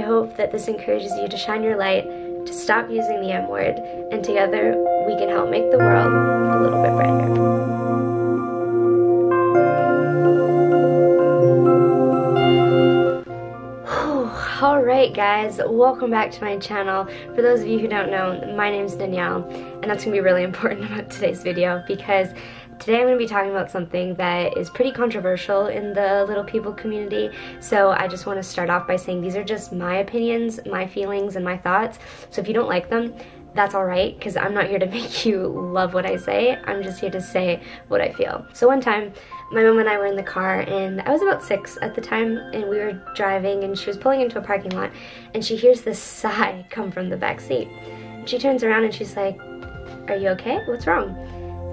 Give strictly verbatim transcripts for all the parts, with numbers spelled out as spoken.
I hope that this encourages you to shine your light, to stop using the M word, and together we can help make the world a little bit brighter. Alright guys, welcome back to my channel. For those of you who don't know, my name is Danielle, and that's going to be really important about today's video, because today I'm going to be talking about something that is pretty controversial in the little people community. So I just want to start off by saying these are just my opinions, my feelings, and my thoughts. So if you don't like them, that's alright, because I'm not here to make you love what I say. I'm just here to say what I feel. So one time, my mom and I were in the car, and I was about six at the time, and we were driving, and she was pulling into a parking lot, and she hears this sigh come from the back seat. She turns around and she's like, "Are you okay? What's wrong?"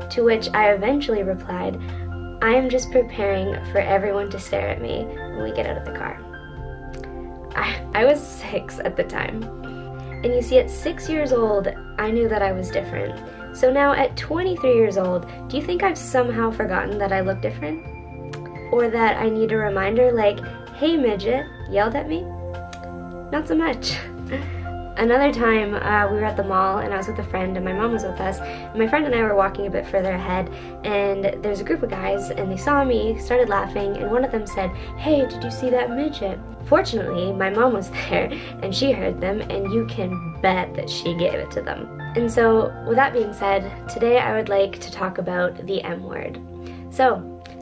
To which I eventually replied, "I am just preparing for everyone to stare at me when we get out of the car." I, I was six at the time. And you see, at six years old, I knew that I was different. So now at twenty-three years old, do you think I've somehow forgotten that I look different? Or that I need a reminder like, "Hey midget," yelled at me? Not so much. Another time, uh, we were at the mall, and I was with a friend, and my mom was with us, and my friend and I were walking a bit further ahead, and there's a group of guys, and they saw me, started laughing, and one of them said, "Hey, did you see that midget?" Fortunately, my mom was there, and she heard them, and you can bet that she gave it to them. And so, with that being said, today I would like to talk about the M word. So,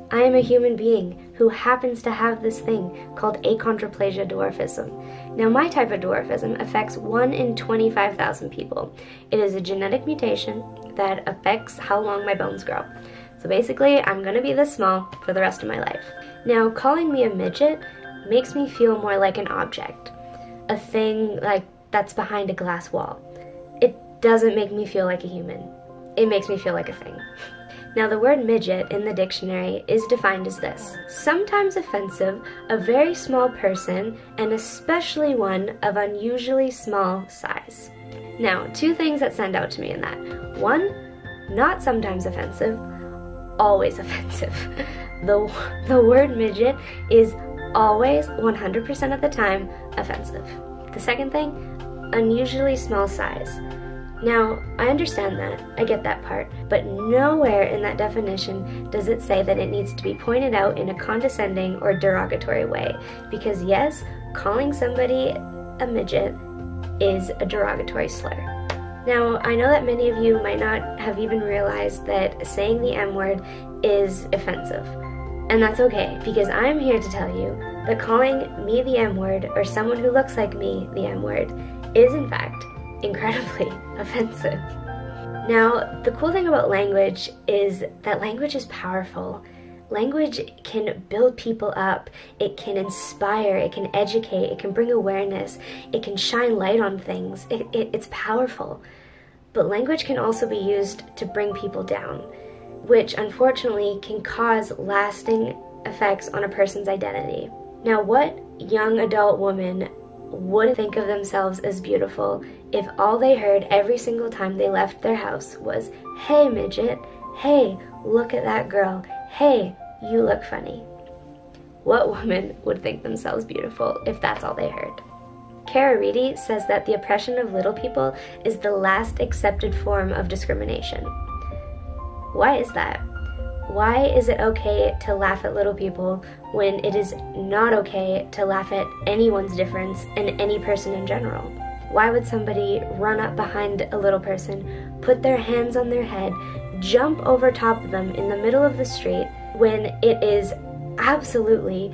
I am a human being who happens to have this thing called achondroplasia dwarfism. Now, my type of dwarfism affects one in twenty-five thousand people. It is a genetic mutation that affects how long my bones grow. So basically, I'm gonna be this small for the rest of my life. Now, calling me a midget makes me feel more like an object, a thing like that's behind a glass wall. It doesn't make me feel like a human. It makes me feel like a thing. Now, the word midget in the dictionary is defined as this: sometimes offensive, a very small person, and especially one of unusually small size. Now, two things that stand out to me in that. One, not sometimes offensive, always offensive. The, the word midget is always, one hundred percent of the time, offensive. The second thing, unusually small size. Now, I understand that, I get that part, but nowhere in that definition does it say that it needs to be pointed out in a condescending or derogatory way, because yes, calling somebody a midget is a derogatory slur. Now, I know that many of you might not have even realized that saying the M word is offensive. And that's okay, because I'm here to tell you that calling me the M word, or someone who looks like me the M word, is in fact incredibly offensive. Now, the cool thing about language is that language is powerful. Language can build people up, it can inspire, it can educate, it can bring awareness, it can shine light on things, it, it, it's powerful. But language can also be used to bring people down, which unfortunately can cause lasting effects on a person's identity. Now, what young adult woman would think of themselves as beautiful if all they heard every single time they left their house was, "Hey midget, hey, look at that girl, hey, you look funny"? What woman would think themselves beautiful if that's all they heard? Kara Reedy says that the oppression of little people is the last accepted form of discrimination. Why is that? Why is it okay to laugh at little people when it is not okay to laugh at anyone's difference and any person in general? Why would somebody run up behind a little person, put their hands on their head, jump over top of them in the middle of the street when it is absolutely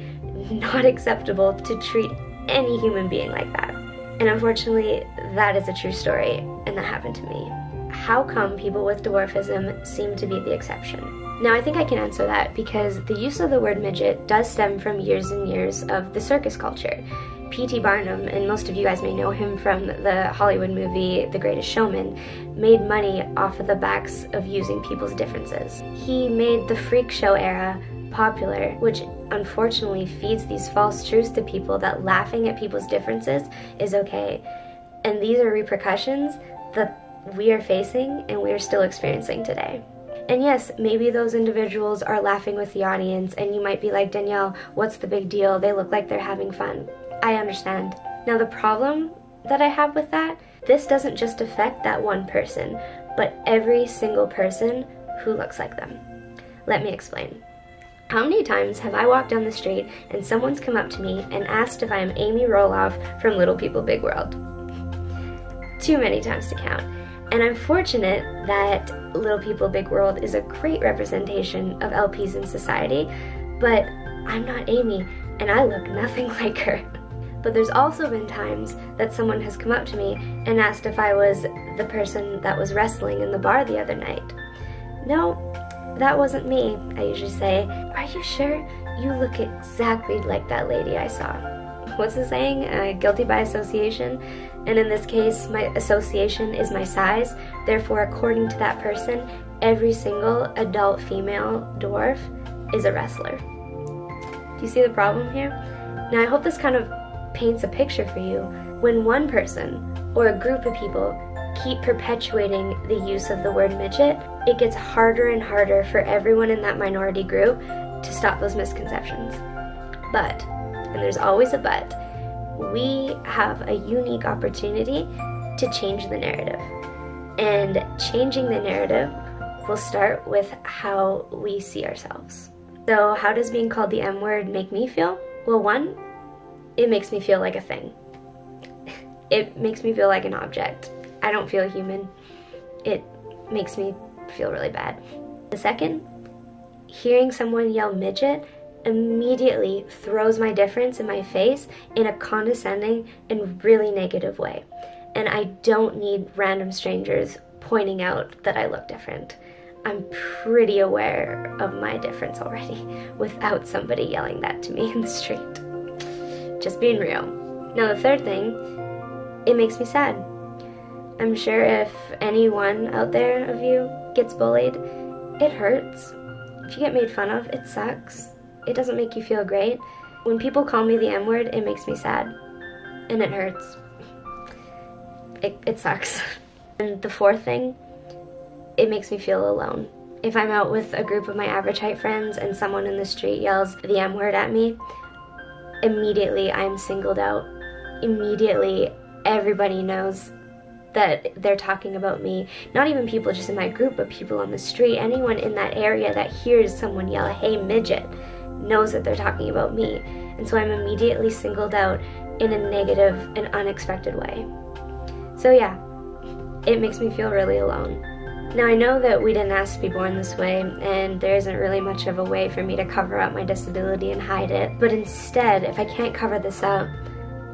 not acceptable to treat any human being like that? And unfortunately, that is a true story, and that happened to me. How come people with dwarfism seem to be the exception? Now, I think I can answer that, because the use of the word midget does stem from years and years of the circus culture. P T Barnum, and most of you guys may know him from the Hollywood movie The Greatest Showman, made money off of the backs of using people's differences. He made the freak show era popular, which unfortunately feeds these false truths to people that laughing at people's differences is okay. And these are repercussions that we are facing and we are still experiencing today. And yes, maybe those individuals are laughing with the audience, and you might be like, "Danielle, what's the big deal? They look like they're having fun." I understand. Now the problem that I have with that, this doesn't just affect that one person, but every single person who looks like them. Let me explain. How many times have I walked down the street and someone's come up to me and asked if I am Amy Roloff from Little People Big World? Too many times to count. And I'm fortunate that Little People Big World is a great representation of L Ps in society, but I'm not Amy, and I look nothing like her. But there's also been times that someone has come up to me and asked if I was the person that was wrestling in the bar the other night. No, that wasn't me, I usually say. Are you sure? You look exactly like that lady I saw. What's the saying? Uh, guilty by association. And in this case, my association is my size. Therefore, according to that person, every single adult female dwarf is a wrestler. Do you see the problem here? Now, I hope this kind of paints a picture for you. When one person or a group of people keep perpetuating the use of the word midget, it gets harder and harder for everyone in that minority group to stop those misconceptions. But, and there's always a but, we have a unique opportunity to change the narrative. And changing the narrative will start with how we see ourselves. So how does being called the M-word make me feel? Well, one, it makes me feel like a thing. It makes me feel like an object. I don't feel human. It makes me feel really bad. The second, hearing someone yell midget immediately throws my difference in my face in a condescending and really negative way. And I don't need random strangers pointing out that I look different. I'm pretty aware of my difference already without somebody yelling that to me in the street. Just being real. Now the third thing, it makes me sad. I'm sure if anyone out there of you gets bullied, it hurts. If you get made fun of, it sucks. It doesn't make you feel great. When people call me the M-word, it makes me sad. And it hurts. It, it sucks. And the fourth thing, it makes me feel alone. If I'm out with a group of my average height friends and someone in the street yells the M-word at me, immediately I'm singled out. Immediately everybody knows that they're talking about me. Not even people just in my group, but people on the street. Anyone in that area that hears someone yell, "Hey, midget," knows that they're talking about me. And so I'm immediately singled out in a negative and unexpected way. So yeah, it makes me feel really alone. Now I know that we didn't ask to be born this way, and there isn't really much of a way for me to cover up my disability and hide it, but instead, if I can't cover this up,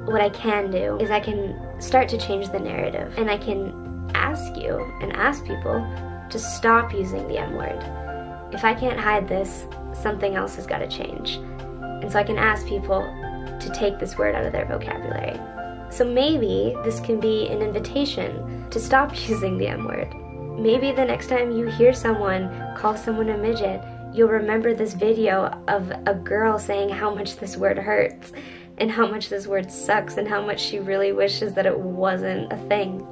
what I can do is I can start to change the narrative, and I can ask you and ask people to stop using the M-word. If I can't hide this, something else has got to change. And so I can ask people to take this word out of their vocabulary. So maybe this can be an invitation to stop using the M-word. Maybe the next time you hear someone call someone a midget, you'll remember this video of a girl saying how much this word hurts and how much this word sucks and how much she really wishes that it wasn't a thing.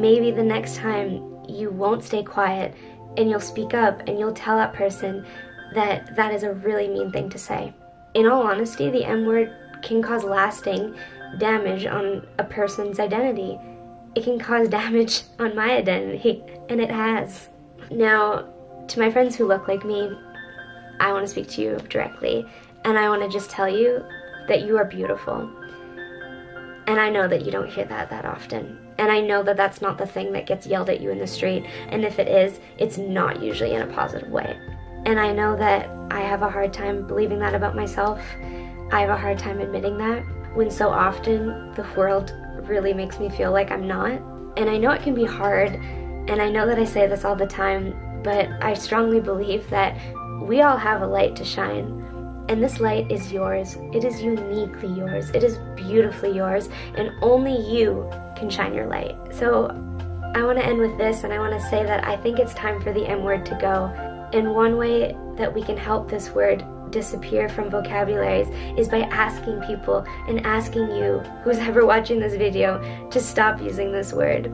Maybe the next time you won't stay quiet and you'll speak up and you'll tell that person that that is a really mean thing to say. In all honesty, the M-word can cause lasting damage on a person's identity. It can cause damage on my identity, and it has. Now, to my friends who look like me, I want to speak to you directly, and I want to just tell you that you are beautiful. And I know that you don't hear that that often, and I know that that's not the thing that gets yelled at you in the street, and if it is, it's not usually in a positive way. And I know that I have a hard time believing that about myself. I have a hard time admitting that, when so often the world really makes me feel like I'm not. And I know it can be hard, and I know that I say this all the time, but I strongly believe that we all have a light to shine, and this light is yours. It is uniquely yours. It is beautifully yours, and only you can shine your light. So I want to end with this, and I want to say that I think it's time for the M-word to go. And one way that we can help this word disappear from vocabularies is by asking people and asking you, who's ever watching this video, to stop using this word.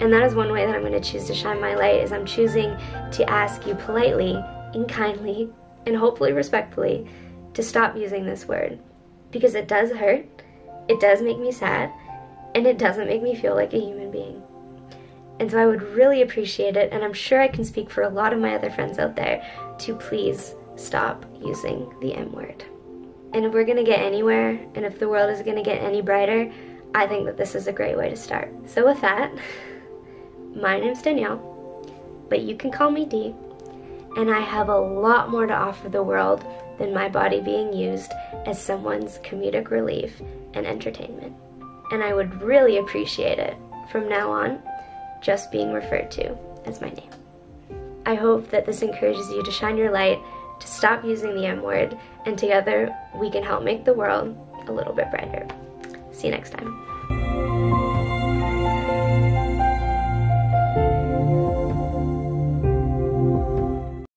And that is one way that I'm going to choose to shine my light, is I'm choosing to ask you politely and kindly and hopefully respectfully to stop using this word, because it does hurt It does make me sad, and it doesn't make me feel like a human being. And so I would really appreciate it, and I'm sure I can speak for a lot of my other friends out there, to please stop using the M word. And if we're gonna get anywhere, and if the world is gonna get any brighter, I think that this is a great way to start. So with that, my name's Danielle, but you can call me Dee, and I have a lot more to offer the world than my body being used as someone's comedic relief and entertainment. And I would really appreciate it, from now on, just being referred to as my name. I hope that this encourages you to shine your light, to stop using the M word, and together we can help make the world a little bit brighter. See you next time.